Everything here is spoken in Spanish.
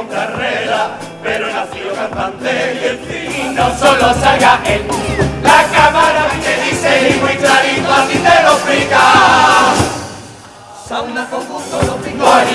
con carrera, pero nació cantante y el fin no solo salga él. La cámara te dice y muy clarito a ti te lo explica. Sauna con gusto los pingüinos.